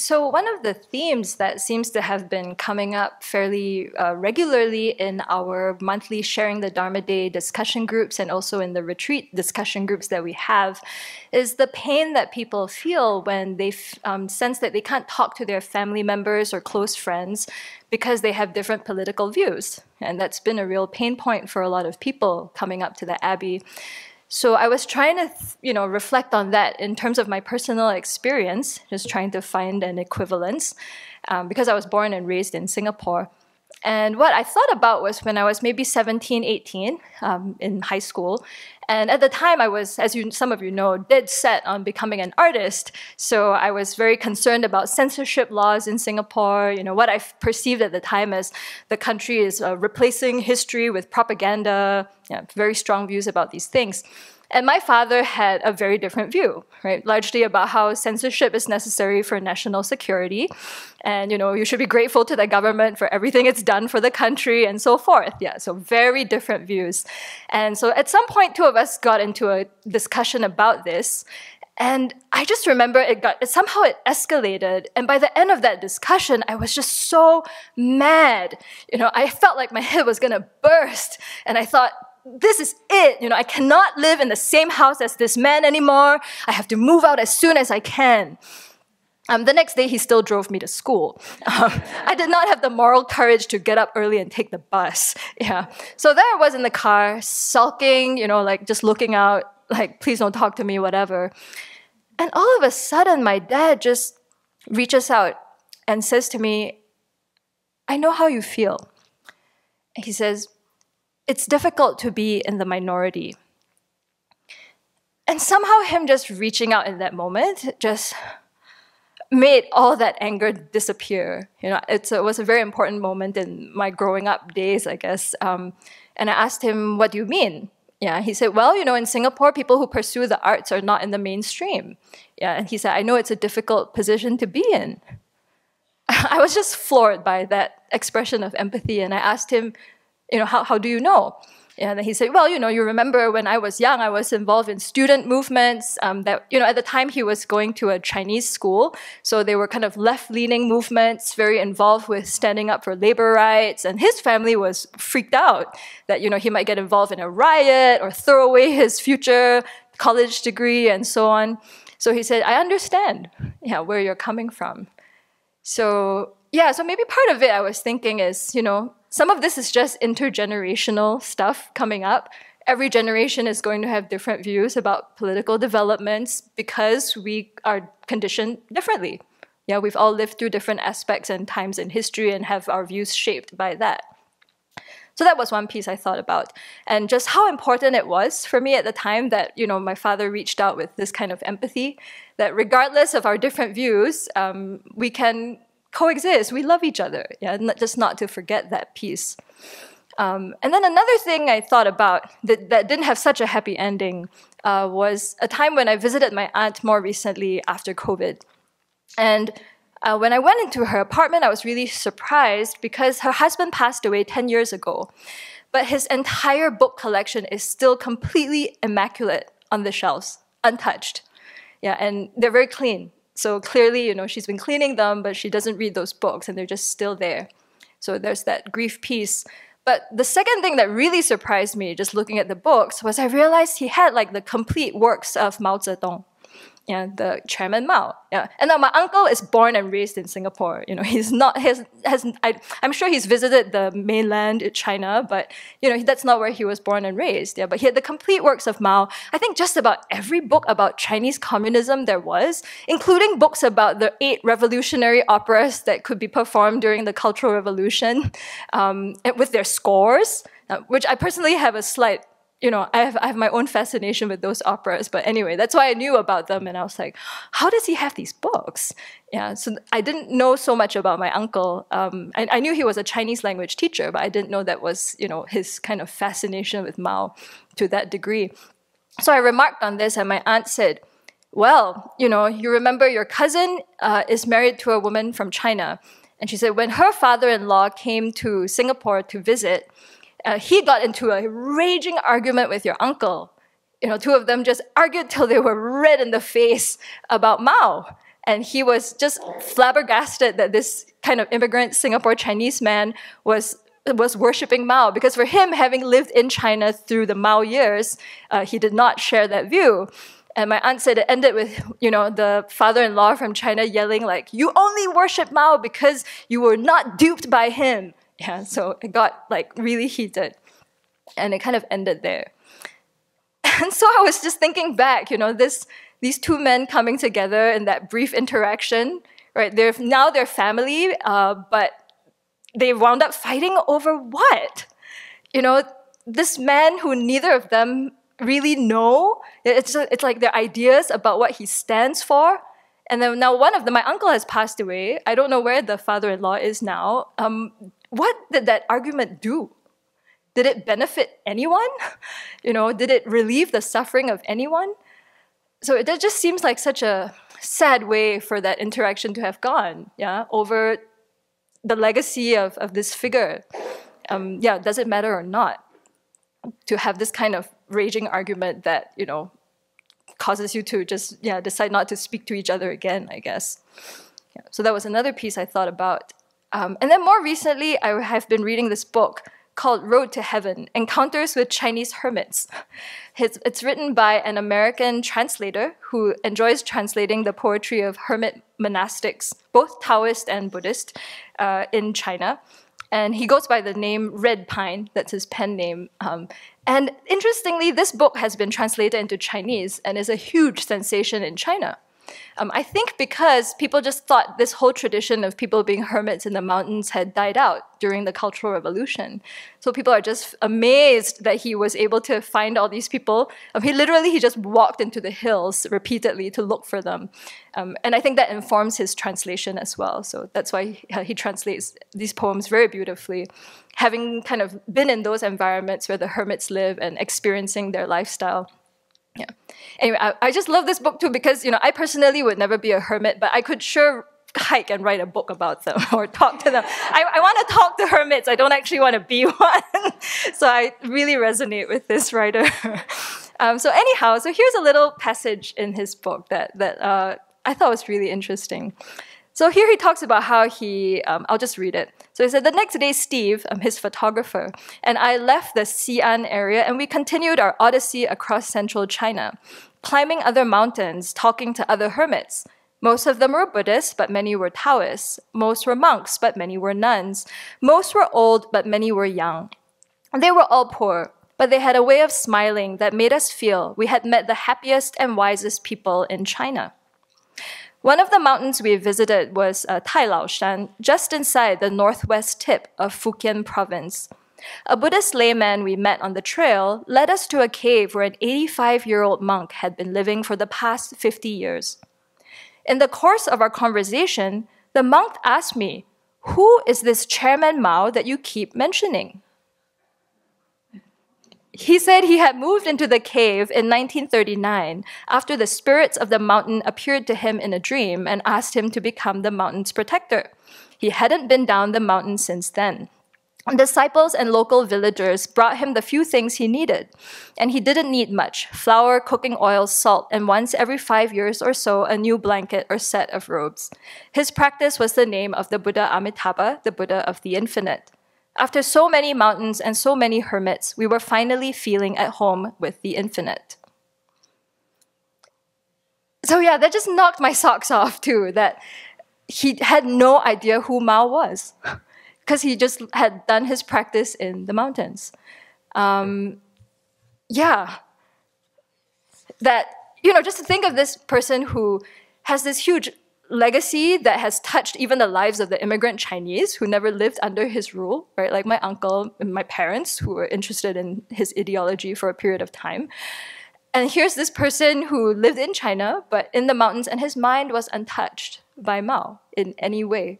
So one of the themes that seems to have been coming up fairly regularly in our monthly Sharing the Dharma Day discussion groups and also in the retreat discussion groups that we have is the pain that people feel when they sense that they can't talk to their family members or close friends because they have different political views. And that's been a real pain point for a lot of people coming up to the Abbey. So I was trying to, reflect on that in terms of my personal experience, just trying to find an equivalence, because I was born and raised in Singapore. And what I thought about was when I was maybe 17, 18, in high school, and at the time I was, as some of you know, dead set on becoming an artist. So I was very concerned about censorship laws in Singapore, what I perceived at the time as the country is replacing history with propaganda, very strong views about these things. And my father had a very different view, right? Largely about how censorship is necessary for national security. And, you should be grateful to the government for everything it's done for the country and so forth. Yeah, so very different views. And so at some point, two of us got into a discussion about this. And I just remember somehow it escalated. And by the end of that discussion, I was just so mad. I felt like my head was going to burst. And I thought, this is it, I cannot live in the same house as this man anymore. I have to move out as soon as I can. The next day, he still drove me to school. I did not have the moral courage to get up early and take the bus. Yeah, so there I was in the car, sulking, just looking out, please don't talk to me, whatever. And all of a sudden, my dad just reaches out and says to me, I know how you feel. And he says, it's difficult to be in the minority. And somehow him just reaching out in that moment just made all that anger disappear. It was a very important moment in my growing up days, I guess. And I asked him, what do you mean? Yeah, he said, well, in Singapore, people who pursue the arts are not in the mainstream. Yeah, and he said, I know it's a difficult position to be in. I was just floored by that expression of empathy, and I asked him, how do you know? And then he said, well, you remember when I was young, I was involved in student movements that, at the time he was going to a Chinese school. So they were kind of left-leaning movements, very involved with standing up for labor rights. And his family was freaked out that, he might get involved in a riot or throw away his future college degree and so on. So he said, I understand where you're coming from. So yeah, so maybe part of it I was thinking is, some of this is just intergenerational stuff coming up. Every generation is going to have different views about political developments because we are conditioned differently. Yeah, we've all lived through different aspects and times in history and have our views shaped by that. So that was one piece I thought about. And just how important it was for me at the time that, my father reached out with this kind of empathy, that regardless of our different views, we can coexist, we love each other, just not to forget that piece. And then another thing I thought about that didn't have such a happy ending was a time when I visited my aunt more recently after COVID. And when I went into her apartment, I was really surprised because her husband passed away 10 years ago, but his entire book collection is still completely immaculate on the shelves, untouched. Yeah, and they're very clean. So clearly, she's been cleaning them, but she doesn't read those books, and they're just still there. So there's that grief piece. But the second thing that really surprised me, just looking at the books, was I realized he had the complete works of Mao Zedong, the Chairman Mao. Yeah. And now my uncle is born and raised in Singapore. He's not I'm sure he's visited the mainland in China, but that's not where he was born and raised. Yeah, but he had the complete works of Mao. I think just about every book about Chinese communism there was, including books about the 8 revolutionary operas that could be performed during the Cultural Revolution, with their scores, which I personally have a slight I have my own fascination with those operas, but anyway, that's why I knew about them, and I was like, how does he have these books? Yeah, so I didn't know so much about my uncle. I knew he was a Chinese language teacher, but I didn't know that was, his kind of fascination with Mao to that degree. So I remarked on this, and my aunt said, well, you remember your cousin is married to a woman from China, and she said when her father-in-law came to Singapore to visit, he got into a raging argument with your uncle. Two of them just argued till they were red in the face about Mao. And he was just flabbergasted that this kind of immigrant Singapore Chinese man was worshipping Mao, because for him, having lived in China through the Mao years, he did not share that view. And my aunt said it ended with, you know, the father-in-law from China yelling like, "You only worship Mao because you were not duped by him." Yeah, so it got like really heated. And it kind of ended there. And so I was just thinking back, you know, these two men coming together in that brief interaction, right? Now they're family, but they wound up fighting over what? You know, this man who neither of them really know. It's like their ideas about what he stands for. And then now one of them, my uncle, has passed away. I don't know where the father-in-law is now. What did that argument do? Did it benefit anyone? You know, did it relieve the suffering of anyone? So it just seems like such a sad way for that interaction to have gone, yeah, over the legacy of this figure. Yeah, does it matter or not to have this kind of raging argument that, you know, causes you to just, yeah, decide not to speak to each other again, I guess. Yeah, so that was another piece I thought about. And then more recently, I have been reading this book called Road to Heaven, Encounters with Chinese Hermits. It's written by an American translator who enjoys translating the poetry of hermit monastics, both Taoist and Buddhist, in China. And he goes by the name Red Pine, that's his pen name. And interestingly, this book has been translated into Chinese and is a huge sensation in China. I think because people just thought this whole tradition of people being hermits in the mountains had died out during the Cultural Revolution. So people are just amazed that he was able to find all these people. He just walked into the hills repeatedly to look for them. And I think that informs his translation as well. So that's why he translates these poems very beautifully, having kind of been in those environments where the hermits live and experiencing their lifestyle. Yeah. Anyway, I just love this book too because, you know, I personally would never be a hermit, but I could sure hike and write a book about them or talk to them. I want to talk to hermits. I don't actually want to be one. So I really resonate with this writer. So anyhow, so here's a little passage in his book that I thought was really interesting. So here he talks about how he, I'll just read it. So he said, "The next day, Steve, his photographer, and I left the Xi'an area and we continued our odyssey across central China, climbing other mountains, talking to other hermits. Most of them were Buddhists, but many were Taoists. Most were monks, but many were nuns. Most were old, but many were young. They were all poor, but they had a way of smiling that made us feel we had met the happiest and wisest people in China. One of the mountains we visited was Tai Lao Shan, just inside the northwest tip of Fujian province. A Buddhist layman we met on the trail led us to a cave where an 85-year-old monk had been living for the past 50 years. In the course of our conversation, the monk asked me, 'Who is this Chairman Mao that you keep mentioning?' He said he had moved into the cave in 1939 after the spirits of the mountain appeared to him in a dream and asked him to become the mountain's protector. He hadn't been down the mountain since then. Disciples and local villagers brought him the few things he needed, and he didn't need much: flour, cooking oil, salt, and once every 5 years or so, a new blanket or set of robes. His practice was the name of the Buddha Amitabha, the Buddha of the Infinite. After so many mountains and so many hermits, we were finally feeling at home with the infinite." So yeah, that just knocked my socks off too, that he had no idea who Mao was, because he just had done his practice in the mountains. Yeah, that, you know, just to think of this person who has this huge legacy that has touched even the lives of the immigrant Chinese who never lived under his rule, right? Like my uncle and my parents who were interested in his ideology for a period of time. And here's this person who lived in China, but in the mountains, and his mind was untouched by Mao in any way.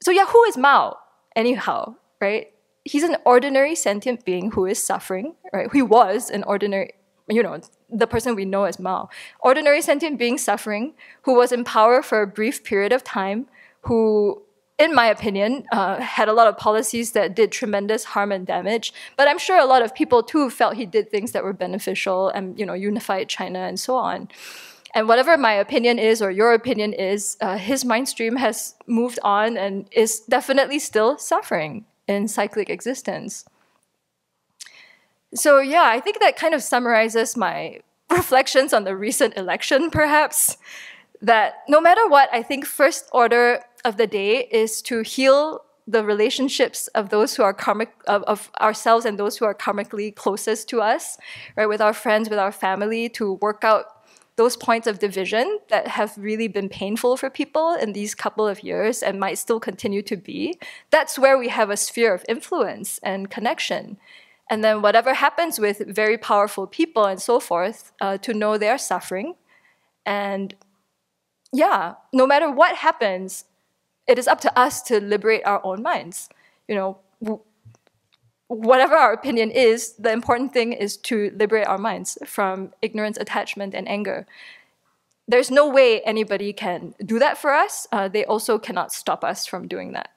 So yeah, who is Mao anyhow, right? He's an ordinary sentient being who is suffering, right? He was an ordinary, you know, the person we know as Mao. Ordinary sentient being suffering, who was in power for a brief period of time, who, in my opinion, had a lot of policies that did tremendous harm and damage. But I'm sure a lot of people too felt he did things that were beneficial and, you know, unified China and so on. And whatever my opinion is or your opinion is, his mind stream has moved on and is definitely still suffering in cyclic existence. So yeah, I think that kind of summarizes my reflections on the recent election, perhaps, that no matter what, I think first order of the day is to heal the relationships of those who are karmic, of ourselves and those who are karmically closest to us, right? With our friends, with our family, to work out those points of division that have really been painful for people in these couple of years and might still continue to be. That's where we have a sphere of influence and connection. And then whatever happens with very powerful people and so forth, to know they are suffering. And yeah, no matter what happens, it is up to us to liberate our own minds. You know, whatever our opinion is, the important thing is to liberate our minds from ignorance, attachment, and anger. There's no way anybody can do that for us. They also cannot stop us from doing that.